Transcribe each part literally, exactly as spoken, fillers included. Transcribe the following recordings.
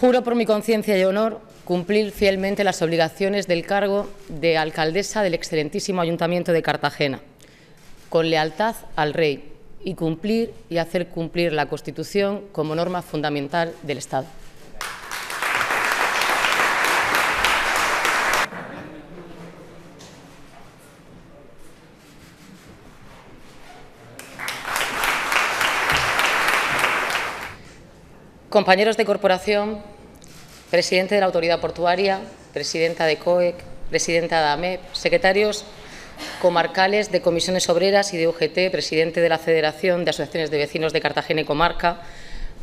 Juro por mi conciencia y honor cumplir fielmente las obligaciones del cargo de alcaldesa del excelentísimo Ayuntamiento de Cartagena, con lealtad al Rey, y cumplir y hacer cumplir la Constitución como norma fundamental del Estado. Compañeros de corporación, presidente de la Autoridad Portuaria, presidenta de C O E C, presidenta de A M E P, secretarios comarcales de comisiones obreras y de U G T, presidente de la Federación de Asociaciones de Vecinos de Cartagena y Comarca,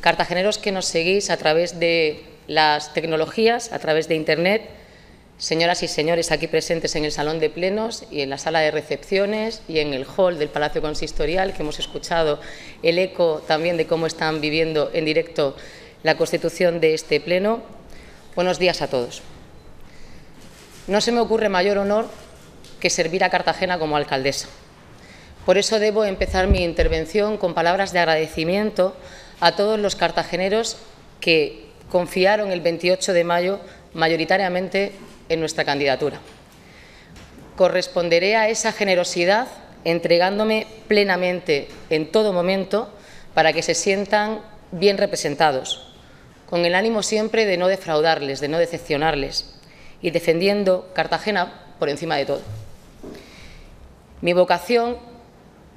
cartageneros que nos seguís a través de las tecnologías, a través de Internet, señoras y señores aquí presentes en el salón de plenos y en la sala de recepciones y en el hall del Palacio Consistorial, que hemos escuchado el eco también de cómo están viviendo en directo la constitución de este pleno. Buenos días a todos. No se me ocurre mayor honor que servir a Cartagena como alcaldesa. Por eso debo empezar mi intervención con palabras de agradecimiento a todos los cartageneros que confiaron el veintiocho de mayo mayoritariamente en nuestra candidatura. Corresponderé a esa generosidad entregándome plenamente en todo momento para que se sientan bien representados, con el ánimo siempre de no defraudarles, de no decepcionarles y defendiendo Cartagena por encima de todo. Mi vocación,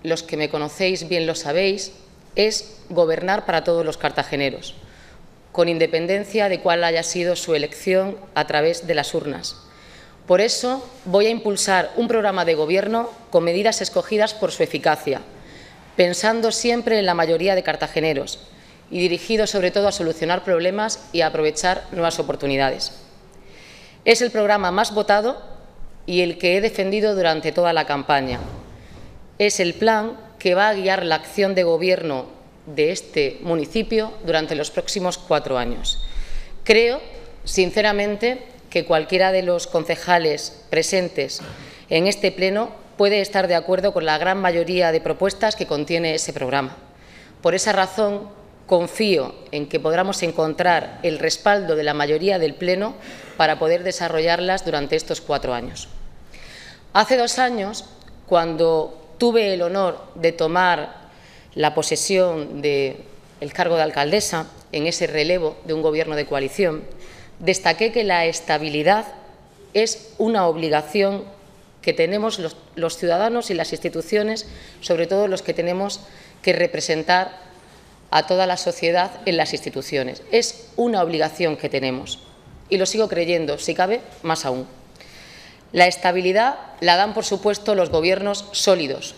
los que me conocéis bien lo sabéis, es gobernar para todos los cartageneros, con independencia de cuál haya sido su elección a través de las urnas. Por eso voy a impulsar un programa de gobierno con medidas escogidas por su eficacia, pensando siempre en la mayoría de cartageneros y dirigido sobre todo a solucionar problemas y a aprovechar nuevas oportunidades. Es el programa más votado y el que he defendido durante toda la campaña. Es el plan que va a guiar la acción de gobierno de este municipio durante los próximos cuatro años. Creo, sinceramente, que cualquiera de los concejales presentes en este pleno puede estar de acuerdo con la gran mayoría de propuestas que contiene ese programa. Por esa razón, confío en que podamos encontrar el respaldo de la mayoría del pleno para poder desarrollarlas durante estos cuatro años. Hace dos años, cuando tuve el honor de tomar la posesión del cargo de alcaldesa en ese relevo de un gobierno de coalición, destaqué que la estabilidad es una obligación que tenemos los, los ciudadanos y las instituciones, sobre todo los que tenemos que representar a toda la sociedad en las instituciones. Es una obligación que tenemos y lo sigo creyendo, si cabe, más aún. La estabilidad la dan, por supuesto, los gobiernos sólidos,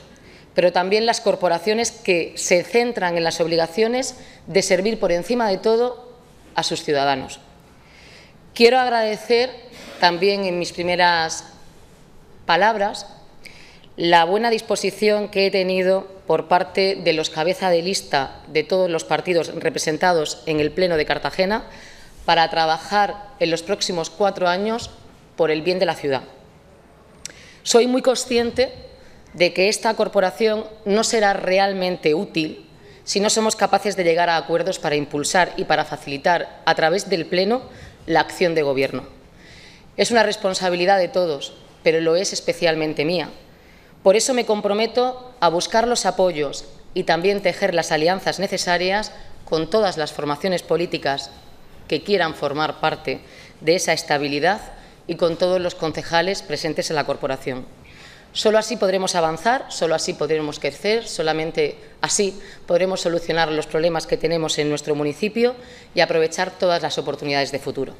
pero también las corporaciones que se centran en las obligaciones de servir por encima de todo a sus ciudadanos. Quiero agradecer también en mis primeras palabras la buena disposición que he tenido por parte de los cabeza de lista de todos los partidos representados en el Pleno de Cartagena para trabajar en los próximos cuatro años por el bien de la ciudad. Soy muy consciente de que esta corporación no será realmente útil si no somos capaces de llegar a acuerdos para impulsar y para facilitar a través del Pleno la acción de Gobierno. Es una responsabilidad de todos, pero lo es especialmente mía. Por eso me comprometo a buscar los apoyos y también tejer las alianzas necesarias con todas las formaciones políticas que quieran formar parte de esa estabilidad y con todos los concejales presentes en la corporación. Solo así podremos avanzar, solo así podremos crecer, solamente así podremos solucionar los problemas que tenemos en nuestro municipio y aprovechar todas las oportunidades de futuro.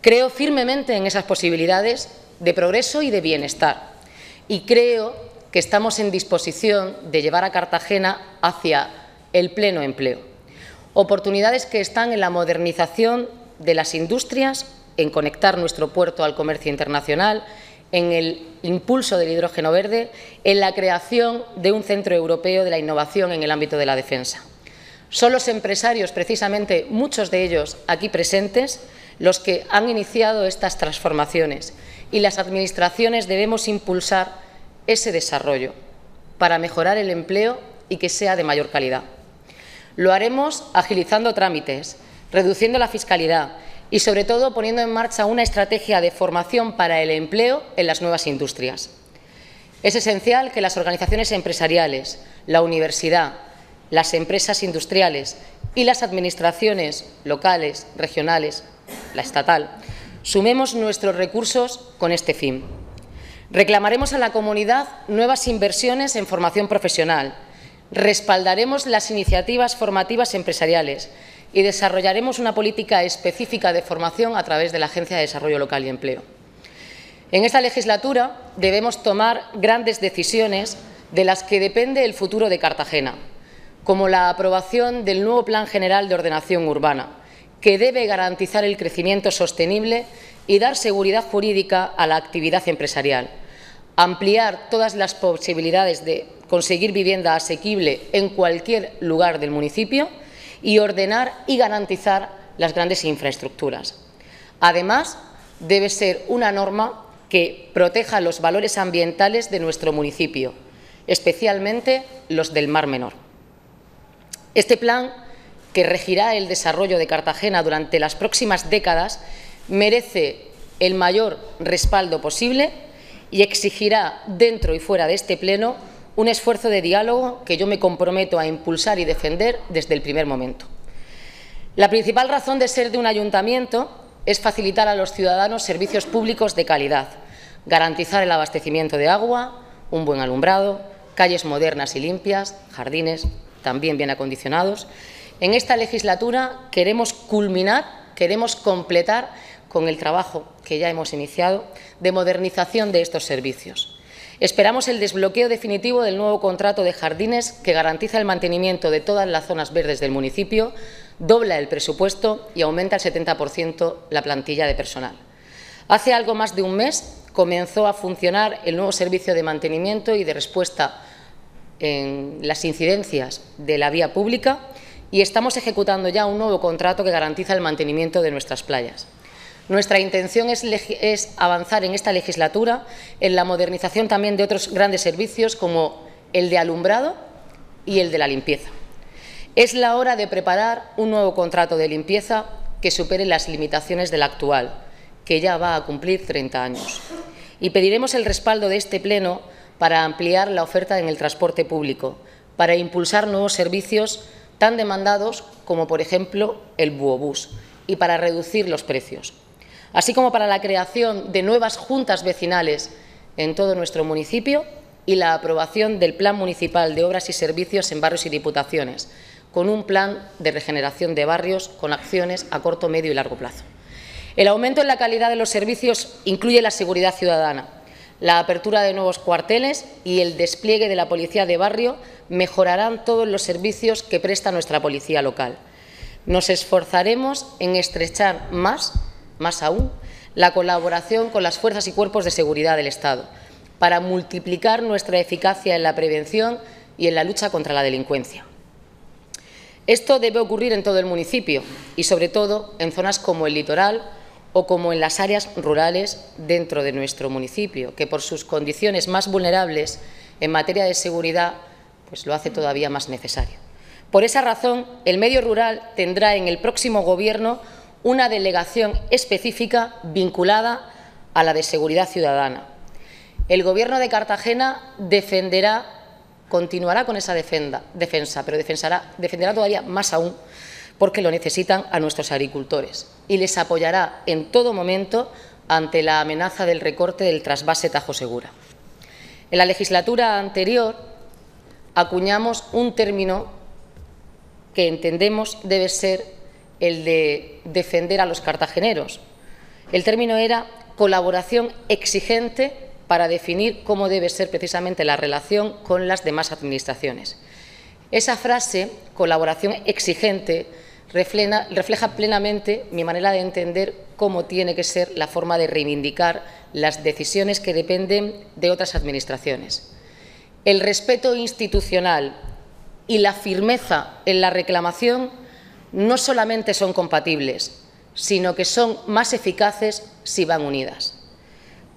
Creo firmemente en esas posibilidades de progreso y de bienestar y creo que estamos en disposición de llevar a Cartagena hacia el pleno empleo. Oportunidades que están en la modernización de las industrias, en conectar nuestro puerto al comercio internacional, en el impulso del hidrógeno verde, en la creación de un centro europeo de la innovación en el ámbito de la defensa. Son los empresarios, precisamente muchos de ellos aquí presentes, los que han iniciado estas transformaciones y las administraciones debemos impulsar ese desarrollo para mejorar el empleo y que sea de mayor calidad. Lo haremos agilizando trámites, reduciendo la fiscalidad y, sobre todo, poniendo en marcha una estrategia de formación para el empleo en las nuevas industrias. Es esencial que las organizaciones empresariales, la universidad, las empresas industriales y las administraciones locales, regionales, la estatal, sumemos nuestros recursos con este fin. Reclamaremos a la comunidad nuevas inversiones en formación profesional, respaldaremos las iniciativas formativas empresariales y desarrollaremos una política específica de formación a través de la Agencia de Desarrollo Local y Empleo. En esta legislatura debemos tomar grandes decisiones de las que depende el futuro de Cartagena, como la aprobación del nuevo Plan General de Ordenación Urbana, que debe garantizar el crecimiento sostenible y dar seguridad jurídica a la actividad empresarial, ampliar todas las posibilidades de conseguir vivienda asequible en cualquier lugar del municipio y ordenar y garantizar las grandes infraestructuras. Además, debe ser una norma que proteja los valores ambientales de nuestro municipio, especialmente los del Mar Menor. Este plan, que regirá el desarrollo de Cartagena durante las próximas décadas, merece el mayor respaldo posible y exigirá, dentro y fuera de este pleno, un esfuerzo de diálogo que yo me comprometo a impulsar y defender desde el primer momento. La principal razón de ser de un ayuntamiento es facilitar a los ciudadanos servicios públicos de calidad, garantizar el abastecimiento de agua, un buen alumbrado, calles modernas y limpias, jardines también bien acondicionados. En esta legislatura queremos culminar, queremos completar con el trabajo que ya hemos iniciado de modernización de estos servicios. Esperamos el desbloqueo definitivo del nuevo contrato de jardines que garantiza el mantenimiento de todas las zonas verdes del municipio, dobla el presupuesto y aumenta el setenta por ciento la plantilla de personal. Hace algo más de un mes comenzó a funcionar el nuevo servicio de mantenimiento y de respuesta en las incidencias de la vía pública y estamos ejecutando ya un nuevo contrato que garantiza el mantenimiento de nuestras playas. Nuestra intención es, es avanzar en esta legislatura en la modernización también de otros grandes servicios como el de alumbrado y el de la limpieza. Es la hora de preparar un nuevo contrato de limpieza que supere las limitaciones del actual, que ya va a cumplir treinta años. Y pediremos el respaldo de este pleno para ampliar la oferta en el transporte público, para impulsar nuevos servicios tan demandados como, por ejemplo, el buobús y para reducir los precios, así como para la creación de nuevas juntas vecinales en todo nuestro municipio y la aprobación del Plan Municipal de Obras y Servicios en Barrios y Diputaciones, con un plan de regeneración de barrios con acciones a corto, medio y largo plazo. El aumento en la calidad de los servicios incluye la seguridad ciudadana, la apertura de nuevos cuarteles y el despliegue de la policía de barrio mejorarán todos los servicios que presta nuestra policía local. Nos esforzaremos en estrechar más, más aún, la colaboración con las fuerzas y cuerpos de seguridad del Estado para multiplicar nuestra eficacia en la prevención y en la lucha contra la delincuencia. Esto debe ocurrir en todo el municipio y, sobre todo, en zonas como el litoral o como en las áreas rurales dentro de nuestro municipio, que por sus condiciones más vulnerables en materia de seguridad pues lo hace todavía más necesario. Por esa razón, el medio rural tendrá en el próximo Gobierno una delegación específica vinculada a la de seguridad ciudadana. El Gobierno de Cartagena defenderá, continuará con esa defenda, defensa, pero defensará, defenderá todavía más aún porque lo necesitan a nuestros agricultores y les apoyará en todo momento ante la amenaza del recorte del trasvase Tajo Segura. En la legislatura anterior acuñamos un término que entendemos debe ser el de defender a los cartageneros. El término era colaboración exigente para definir cómo debe ser precisamente la relación con las demás administraciones. Esa frase, colaboración exigente, refleja, refleja plenamente mi manera de entender cómo tiene que ser la forma de reivindicar las decisiones que dependen de otras administraciones. El respeto institucional y la firmeza en la reclamación no solamente son compatibles, sino que son más eficaces si van unidas.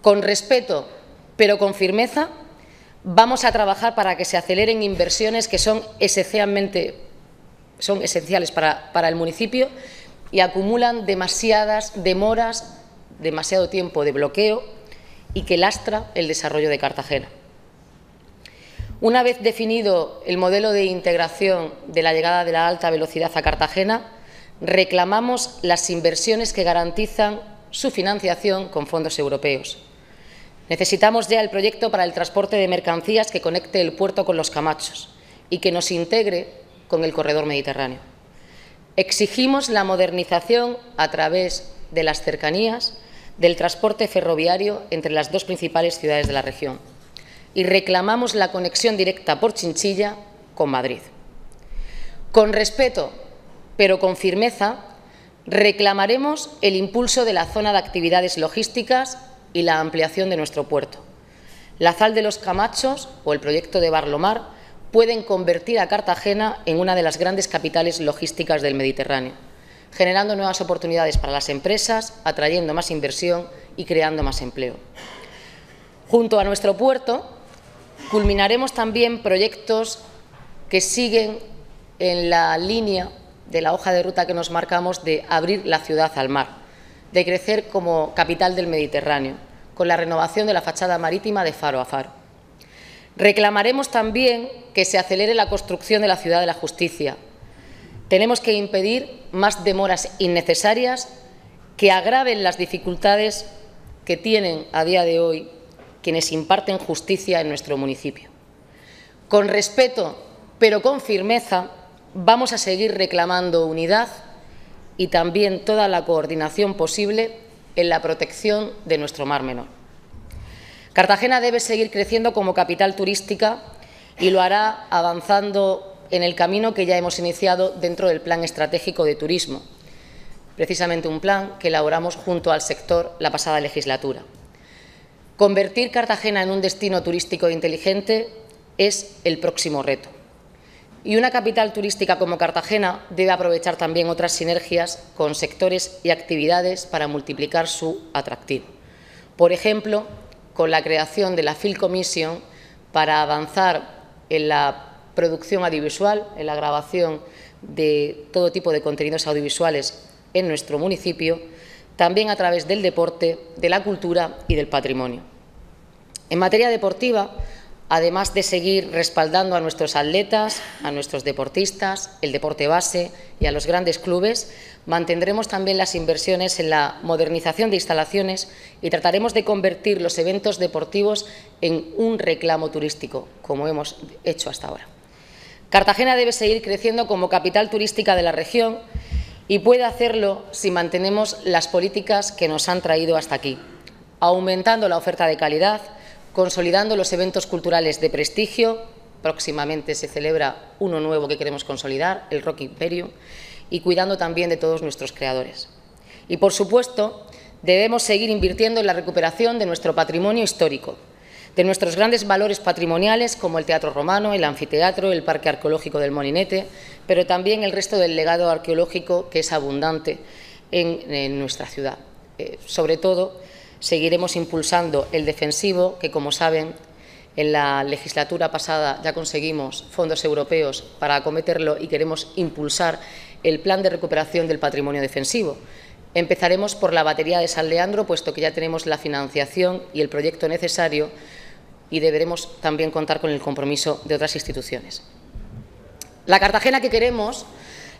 Con respeto, pero con firmeza, vamos a trabajar para que se aceleren inversiones que son esencialmente, son esenciales para, para el municipio y acumulan demasiadas demoras, demasiado tiempo de bloqueo y que lastra el desarrollo de Cartagena. Una vez definido el modelo de integración de la llegada de la alta velocidad a Cartagena, reclamamos las inversiones que garantizan su financiación con fondos europeos. Necesitamos ya el proyecto para el transporte de mercancías que conecte el puerto con Los Camachos y que nos integre con el Corredor Mediterráneo. Exigimos la modernización a través de las cercanías del transporte ferroviario entre las dos principales ciudades de la región y reclamamos la conexión directa por Chinchilla con Madrid. Con respeto, pero con firmeza, reclamaremos el impulso de la zona de actividades logísticas y la ampliación de nuestro puerto. La Sal de Los Camachos o el proyecto de Barlomar pueden convertir a Cartagena en una de las grandes capitales logísticas del Mediterráneo, generando nuevas oportunidades para las empresas, atrayendo más inversión y creando más empleo. Junto a nuestro puerto, culminaremos también proyectos que siguen en la línea de la hoja de ruta que nos marcamos de abrir la ciudad al mar, de crecer como capital del Mediterráneo, con la renovación de la fachada marítima de faro a faro. Reclamaremos también que se acelere la construcción de la Ciudad de la Justicia. Tenemos que impedir más demoras innecesarias que agraven las dificultades que tienen a día de hoy quienes imparten justicia en nuestro municipio. Con respeto, pero con firmeza, vamos a seguir reclamando unidad y también toda la coordinación posible en la protección de nuestro Mar Menor. Cartagena debe seguir creciendo como capital turística y lo hará avanzando en el camino que ya hemos iniciado dentro del Plan Estratégico de Turismo, precisamente un plan que elaboramos junto al sector la pasada legislatura. Convertir Cartagena en un destino turístico inteligente es el próximo reto. Y una capital turística como Cartagena debe aprovechar también otras sinergias con sectores y actividades para multiplicar su atractivo. Por ejemplo, con la creación de la Film Commission para avanzar en la producción audiovisual, en la grabación de todo tipo de contenidos audiovisuales en nuestro municipio, también a través del deporte, de la cultura y del patrimonio. En materia deportiva, además de seguir respaldando a nuestros atletas, a nuestros deportistas, el deporte base y a los grandes clubes, mantendremos también las inversiones en la modernización de instalaciones y trataremos de convertir los eventos deportivos en un reclamo turístico, como hemos hecho hasta ahora. Cartagena debe seguir creciendo como capital turística de la región y puede hacerlo si mantenemos las políticas que nos han traído hasta aquí, aumentando la oferta de calidad, consolidando los eventos culturales de prestigio, próximamente se celebra uno nuevo que queremos consolidar, el Rock Imperium, y cuidando también de todos nuestros creadores. Y, por supuesto, debemos seguir invirtiendo en la recuperación de nuestro patrimonio histórico, de nuestros grandes valores patrimoniales como el Teatro Romano, el Anfiteatro, el Parque Arqueológico del Molinete, pero también el resto del legado arqueológico que es abundante en, en nuestra ciudad. Eh, sobre todo, seguiremos impulsando el defensivo, que, como saben, en la legislatura pasada ya conseguimos fondos europeos para acometerlo y queremos impulsar el plan de recuperación del patrimonio defensivo. Empezaremos por la batería de San Leandro, puesto que ya tenemos la financiación y el proyecto necesario, y deberemos también contar con el compromiso de otras instituciones. La Cartagena que queremos,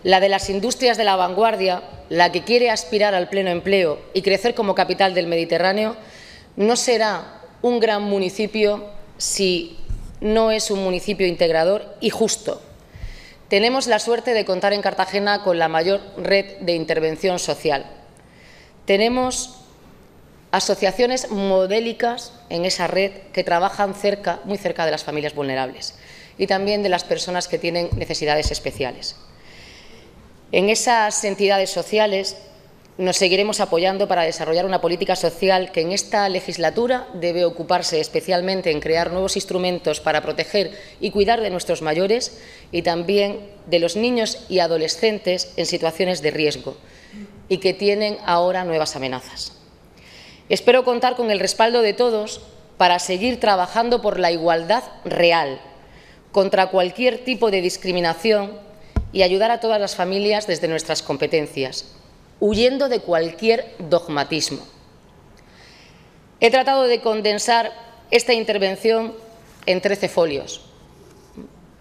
la de las industrias de la vanguardia, la que quiere aspirar al pleno empleo y crecer como capital del Mediterráneo, no será un gran municipio si no es un municipio integrador y justo. Tenemos la suerte de contar en Cartagena con la mayor red de intervención social. Tenemos asociaciones modélicas en esa red que trabajan cerca, muy cerca de las familias vulnerables y también de las personas que tienen necesidades especiales. En esas entidades sociales nos seguiremos apoyando para desarrollar una política social que en esta legislatura debe ocuparse especialmente en crear nuevos instrumentos para proteger y cuidar de nuestros mayores y también de los niños y adolescentes en situaciones de riesgo y que tienen ahora nuevas amenazas. Espero contar con el respaldo de todos para seguir trabajando por la igualdad real, contra cualquier tipo de discriminación y ayudar a todas las familias desde nuestras competencias, huyendo de cualquier dogmatismo. He tratado de condensar esta intervención en trece folios.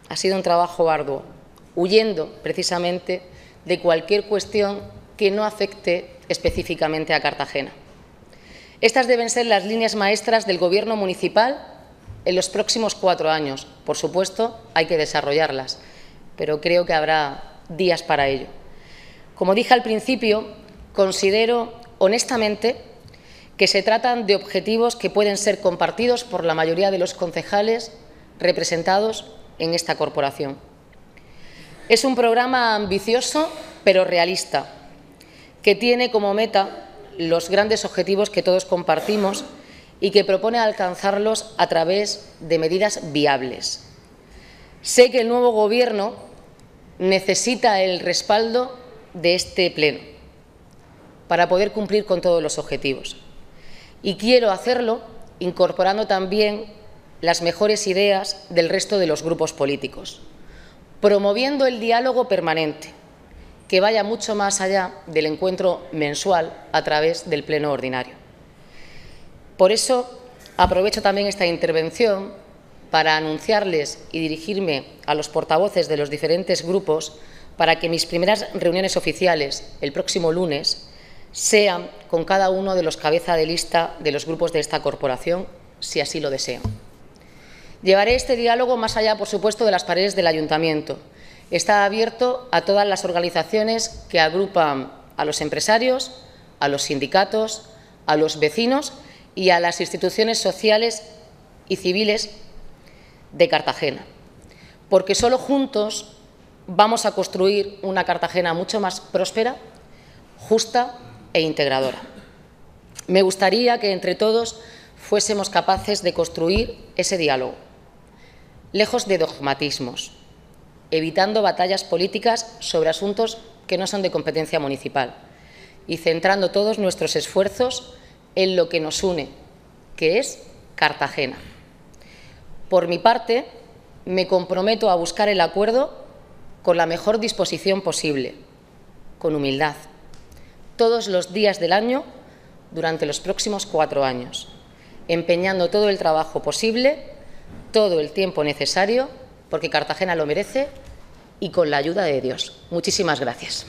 Ha sido un trabajo arduo, huyendo precisamente de cualquier cuestión que no afecte específicamente a Cartagena. Estas deben ser las líneas maestras del Gobierno municipal en los próximos cuatro años. Por supuesto, hay que desarrollarlas, pero creo que habrá días para ello. Como dije al principio, considero honestamente que se tratan de objetivos que pueden ser compartidos por la mayoría de los concejales representados en esta corporación. Es un programa ambicioso, pero realista, que tiene como meta los grandes objetivos que todos compartimos y que propone alcanzarlos a través de medidas viables. Sé que el nuevo Gobierno necesita el respaldo de este Pleno para poder cumplir con todos los objetivos. Y quiero hacerlo incorporando también las mejores ideas del resto de los grupos políticos, promoviendo el diálogo permanente, que vaya mucho más allá del encuentro mensual a través del Pleno Ordinario. Por eso, aprovecho también esta intervención para anunciarles y dirigirme a los portavoces de los diferentes grupos para que mis primeras reuniones oficiales, el próximo lunes, sean con cada uno de los cabeza de lista de los grupos de esta corporación, si así lo desean. Llevaré este diálogo más allá, por supuesto, de las paredes del Ayuntamiento. Está abierto a todas las organizaciones que agrupan a los empresarios, a los sindicatos, a los vecinos y a las instituciones sociales y civiles de Cartagena, porque solo juntos vamos a construir una Cartagena mucho más próspera, justa e integradora. Me gustaría que entre todos fuésemos capaces de construir ese diálogo, lejos de dogmatismos, evitando batallas políticas sobre asuntos que no son de competencia municipal y centrando todos nuestros esfuerzos en lo que nos une, que es Cartagena. Por mi parte, me comprometo a buscar el acuerdo con la mejor disposición posible, con humildad, todos los días del año durante los próximos cuatro años, empeñando todo el trabajo posible, todo el tiempo necesario, porque Cartagena lo merece, y con la ayuda de Dios. Muchísimas gracias.